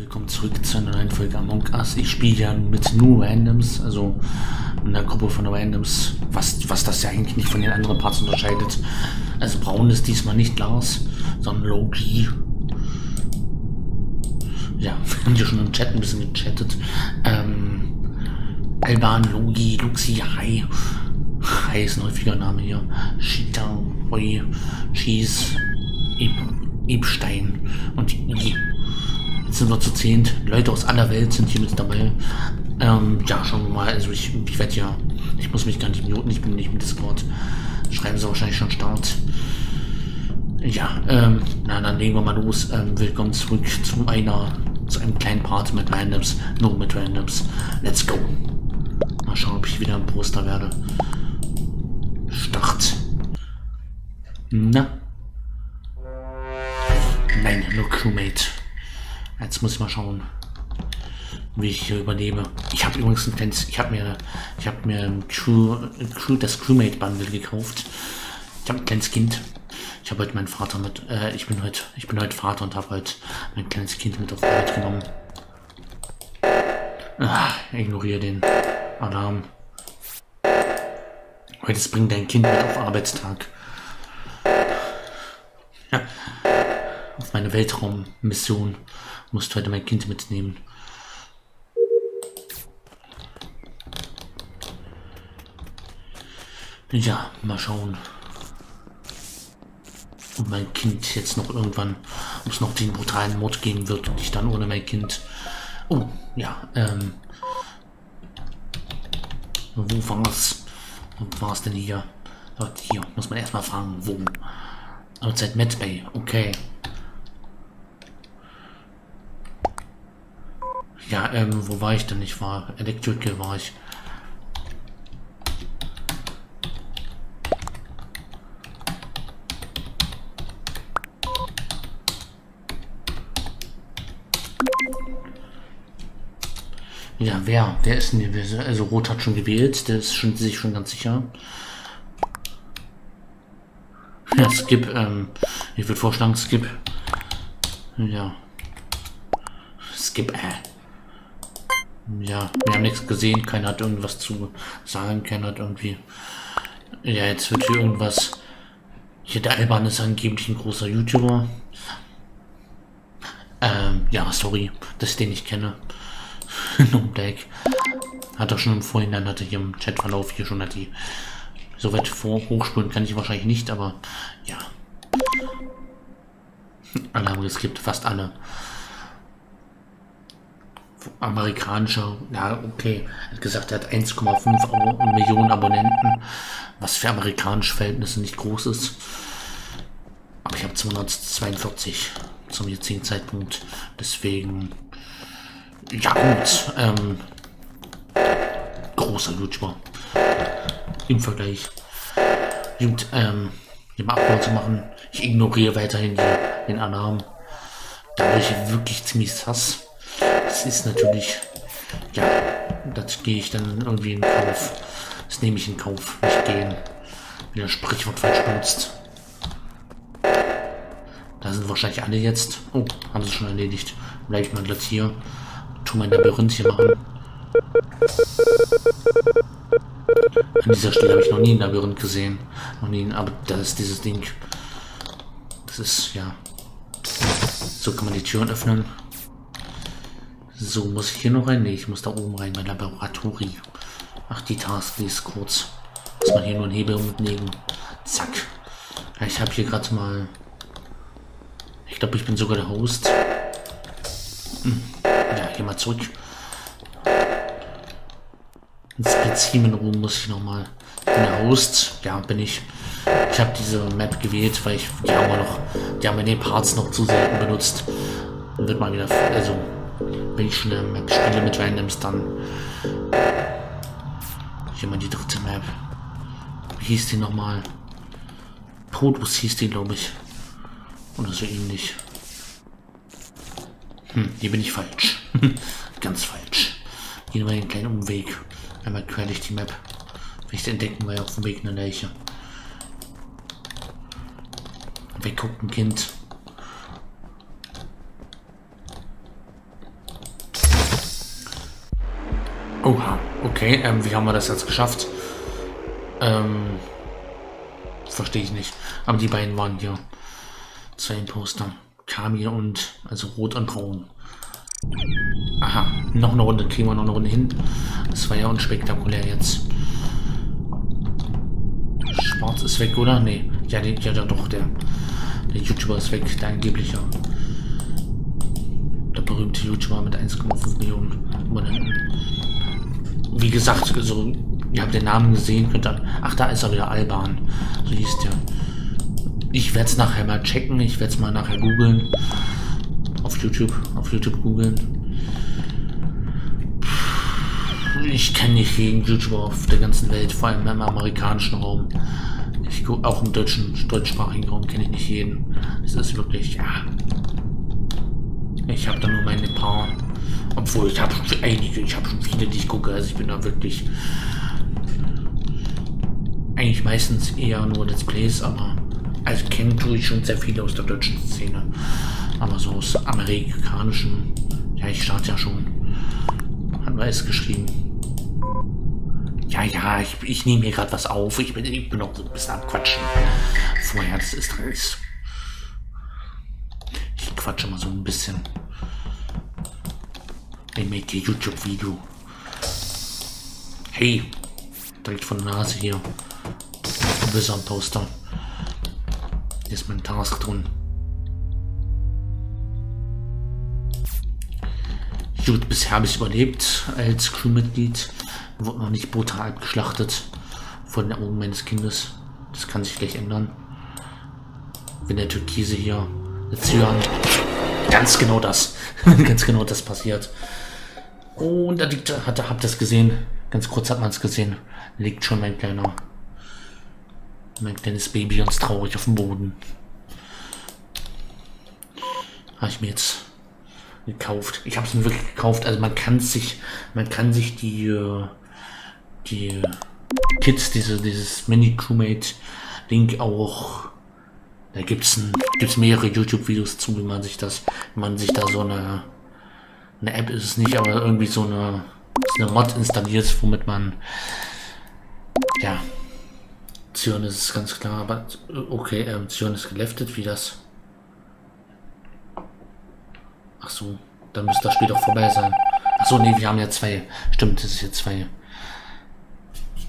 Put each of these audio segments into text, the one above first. Willkommen zurück zu einer neuen Folge Among Us. Ich spiele ja mit nur Randoms, also mit einer Gruppe von Randoms, was das ja eigentlich nicht von den anderen Parts unterscheidet. Also Braun ist diesmal nicht Lars, sondern Loki. Ja, wir haben ja schon im Chat ein bisschen gechattet. Alban, Loki, Luxi, Hai. Hai ist ein häufiger Name hier. Shita, Hoi, Cheese, Ebstein und Ibi. Jetzt sind wir zu 10. Leute aus aller Welt sind hier mit dabei. Ja, schauen wir mal. Also ich werde ja... Ich muss mich gar nicht muten, ich bin nicht im Discord. Schreiben sie wahrscheinlich schon Start. Ja, na dann legen wir mal los. Willkommen zurück zu einem kleinen Part mit Randoms. Nur mit Randoms. Let's go. Mal schauen, ob ich wieder ein Poster werde. Start. Na? Nein, nur Crewmate. Jetzt muss ich mal schauen, wie ich hier überlebe. Ich habe übrigens ein kleines, ich habe mir das Crewmate-Bundle gekauft. Ich habe ein kleines Kind. Ich habe heute meinen Vater mit, ich bin heute Vater und habe heute mein kleines Kind mit auf Arbeit genommen. Ach, ignoriere den Alarm. Heute ist bring dein Kind mit auf Arbeitstag. Ja. Auf meine Weltraummission musst heute mein Kind mitnehmen. Ja, mal schauen, ob mein Kind jetzt noch irgendwann, ob es noch den brutalen Mord geben wird und ich dann ohne mein Kind. Oh, ja, wo war's? Wo war's denn hier? Dort hier, muss man erstmal fragen, wo? Outside Med Bay, okay. Ja, wo war ich denn? Ich war Electrical, war ich. Ja, wer ist denn hier? Also Rot hat schon gewählt, der ist schon, sich schon ganz sicher. Ja, Skip, ich würde vorschlagen, Skip. Ja. Skip, Ja, wir haben nichts gesehen, keiner hat irgendwas zu sagen, keiner hat irgendwie... Ja, jetzt wird hier irgendwas... Hier, der Alban ist angeblich ein großer YouTuber. Ja, sorry, dass ich den nicht kenne. No Black. Hat er schon im Vorhinein, hatte hier im Chatverlauf hier schon, hat die... So weit hochspulen kann ich wahrscheinlich nicht, aber... Ja. Alle haben geskippt, fast alle. Amerikanischer, ja, okay, er hat gesagt, er hat 1,5 Millionen Abonnenten, was für amerikanische Verhältnisse nicht groß ist. Aber ich habe 242 zum jetzigen Zeitpunkt, deswegen, ja gut, großer YouTuber im Vergleich. Gut, hier mal Abbau zu machen, ich ignoriere weiterhin den Alarm, da bin ich wirklich ziemlich sass. Das ist natürlich, ja, das gehe ich dann irgendwie in Kauf. Das nehme ich in Kauf, nicht gehen. Wie das Sprichwort falsch benutzt. Da sind wahrscheinlich alle jetzt. Oh, haben sie schon erledigt. Bleibe ich mal gleich hier. Tu mein Labyrinth hier machen. An dieser Stelle habe ich noch nie ein Labyrinth gesehen. Noch nie, aber das ist dieses Ding. Das ist, ja. So kann man die Türen öffnen. So, muss ich hier noch rein? Ne, ich muss da oben rein, mein Laboratorium. Ach, die Task, die ist kurz. Muss man hier nur einen Hebel umlegen. Zack. Ja, ich habe hier gerade mal... Ich glaube, ich bin sogar der Host. Ja, hier mal zurück. Ins Spezimenroom muss ich nochmal. Ich bin der Host. Ja, bin ich. Ich habe diese Map gewählt, weil ich... Die haben wir in den Parts noch zu selten benutzt. Dann wird mal wieder... Also... Wenn ich schon eine Map spiele mit Randoms, dann hier mal die dritte Map. Wie hieß die nochmal? Produce hieß die, glaube ich. Oder so ähnlich. Hm, hier bin ich falsch. Ganz falsch. Hier mal den kleinen Umweg. Einmal quer durch die Map. Vielleicht entdecken wir ja auf dem Weg eine Leiche. Weggucken, Kind. Oha, okay, wie haben wir das jetzt geschafft? Verstehe ich nicht. Aber die beiden waren hier. Zwei Imposter. Kami und, also Rot und Braun. Aha, noch eine Runde. Kriegen wir noch eine Runde hin. Das war ja unspektakulär jetzt. Schwarz ist weg, oder? Nee. Ja, doch, der YouTuber ist weg. Der angebliche. Der berühmte YouTuber mit 1,5 Millionen Abonnenten. Wie gesagt, also, ihr habt den Namen gesehen. Könnt ihr, ach, da ist er wieder, Alban. So hieß der. Ich werde es nachher mal checken. Ich werde es mal nachher googeln. Auf YouTube googeln. Ich kenne nicht jeden YouTuber auf der ganzen Welt, vor allem im amerikanischen Raum. Auch im deutschsprachigen Raum kenne ich nicht jeden. Es ist wirklich, ja. Ich habe da nur meine paar. Obwohl, ich habe schon einige, ich habe schon viele, die ich gucke. Also ich bin da wirklich eigentlich meistens eher nur Let's Plays, aber also kennen tue ich schon sehr viele aus der deutschen Szene. Aber so aus amerikanischen, ja, ich starte ja schon. Hat man es geschrieben. Ja, ich nehme hier gerade was auf. Ich bin noch so ein bisschen am Quatschen. Vorher, das ist alles. Ich quatsche mal so ein bisschen. Ich mache die YouTube-Video. Hey, direkt von der Nase hier. Du bist am Poster. Hier ist mein Task drin. Gut, bisher habe ich überlebt als Crewmitglied. Wurde noch nicht brutal abgeschlachtet vor den Augen meines Kindes. Das kann sich gleich ändern. Wenn der Türkise hier jetzt hören. Ganz genau das. Ganz genau das passiert. Und da liegt, habt ihr das gesehen? Ganz kurz hat man es gesehen. Liegt schon mein kleines Baby ganz traurig auf dem Boden. Habe ich mir jetzt gekauft. Ich habe es mir wirklich gekauft. Also man kann sich die Kids, dieses Mini-Crewmate-Link auch, da gibt's mehrere YouTube-Videos zu, wenn man sich da so eine App ist es nicht, aber irgendwie so eine Mod installiert, womit man, ja, Zion ist ganz klar, aber okay, Zion ist geleftet, wie das? Ach so, dann müsste das Spiel doch vorbei sein. Ach so, nee, wir haben ja zwei. Stimmt, das ist jetzt zwei.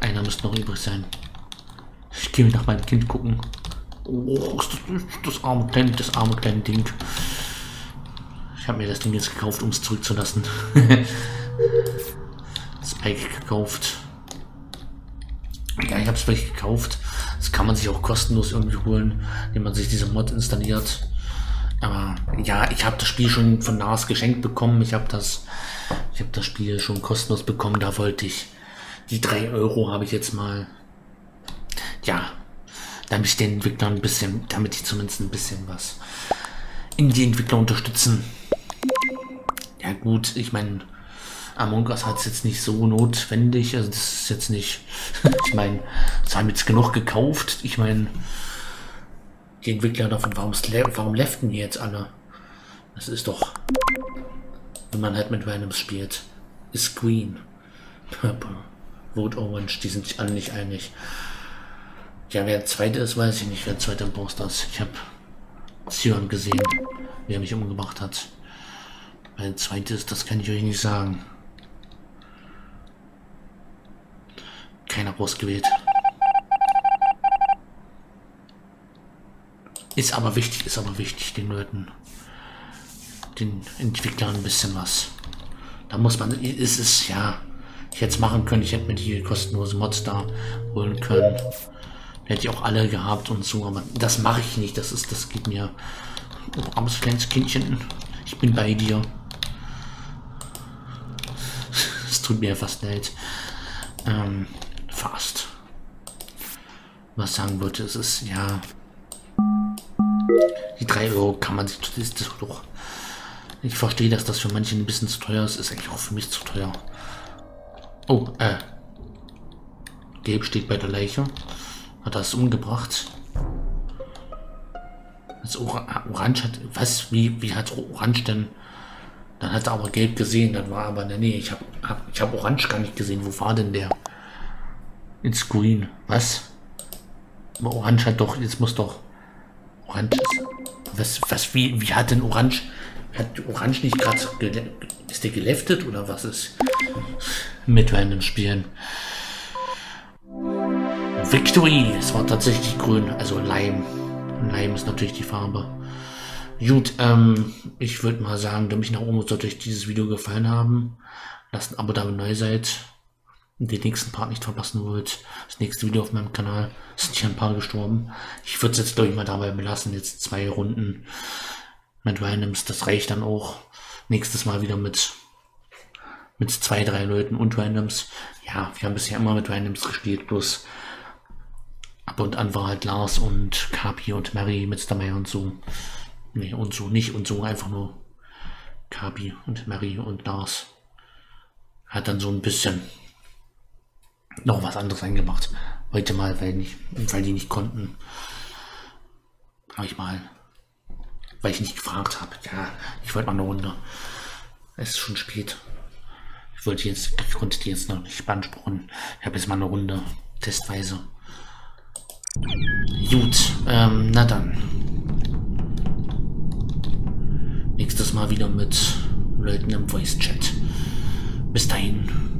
Einer müsste noch übrig sein. Ich gehe nach meinem Kind gucken. Oh, das arme kleine Ding. Ich habe mir das Ding jetzt gekauft, um es zurückzulassen. Spike gekauft. Ja, ich habe Spike gekauft. Das kann man sich auch kostenlos irgendwie holen, indem man sich diese Mod installiert. Aber ja, ich habe das Spiel schon von Lars geschenkt bekommen. Ich habe das Spiel schon kostenlos bekommen. Da wollte ich die 3 Euro habe ich jetzt mal. Ja, damit ich den Entwickler ein bisschen, damit ich zumindest ein bisschen was in die Entwickler unterstützen. Ja gut, ich meine, Among Us hat es jetzt nicht so notwendig. Also das ist jetzt nicht. Ich meine, das haben jetzt genug gekauft. Ich meine, die Entwickler davon, warum leften die jetzt alle? Das ist doch, wenn man halt mit Randoms spielt, ist Green, Purple, Rot, Orange, die sind sich alle nicht einig. Ja, wer zweite ist, weiß ich nicht, wer zweite Imposter ist. Ich habe Zion gesehen, wer mich umgebracht hat. Wer zweite ist, das kann ich euch nicht sagen. Keiner ausgewählt. Ist aber wichtig, den Leuten, den Entwicklern ein bisschen was. Da muss man, ist es ja, ich hätte es machen können, ich hätte mir die kostenlosen Mods da holen können. Hätte ich auch alle gehabt und so, aber das mache ich nicht, das geht mir, oh, armes kleines Kindchen, ich bin bei dir. Es tut mir fast leid. Fast. Was sagen wollte, es ist, ja, die 3 Euro kann man sich, ist das doch. Ich verstehe, dass das für manche ein bisschen zu teuer ist. Ist eigentlich auch für mich zu teuer. Oh, Gelb steht bei der Leiche. Hat das umgebracht? Das Orange hat. Was? Wie hat Orange denn Dann hat er aber gelb gesehen, dann war aber, nee, ich hab orange gar nicht gesehen. Wo war denn der? Ins Green. Was? Aber orange hat doch, jetzt muss doch orange. Wie hat denn orange? Hat orange nicht gerade, ist der geleftet oder was ist? Mit random Spielen. Victory! Es war tatsächlich grün, also Leim. Leim ist natürlich die Farbe. Gut, ich würde mal sagen, damit ich nach oben sollte euch dieses Video gefallen haben. Lasst ein Abo da, wenn ihr neu seid. Und den nächsten Part nicht verpassen wollt. Das nächste Video auf meinem Kanal. Es sind hier ein paar gestorben. Ich würde es jetzt, glaube ich, mal dabei belassen. Jetzt 2 Runden mit Randoms. Das reicht dann auch. Nächstes Mal wieder mit 2, 3 Leuten und Randoms. Ja, wir haben bisher immer mit Randoms gespielt. Bloß ab und an war halt Lars und Capi und Mary mit Meier und so. Nee, und so nicht und so, einfach nur Capi und Mary und Lars. Hat dann so ein bisschen noch was anderes eingemacht. Heute mal, weil die nicht konnten. Habe ich mal, weil ich nicht gefragt habe. Ja, ich wollte mal eine Runde. Es ist schon spät. Ich konnte die jetzt noch nicht beanspruchen. Ich habe jetzt mal eine Runde testweise. Gut, na dann. Nächstes Mal wieder mit Leuten im Voice-Chat. Bis dahin.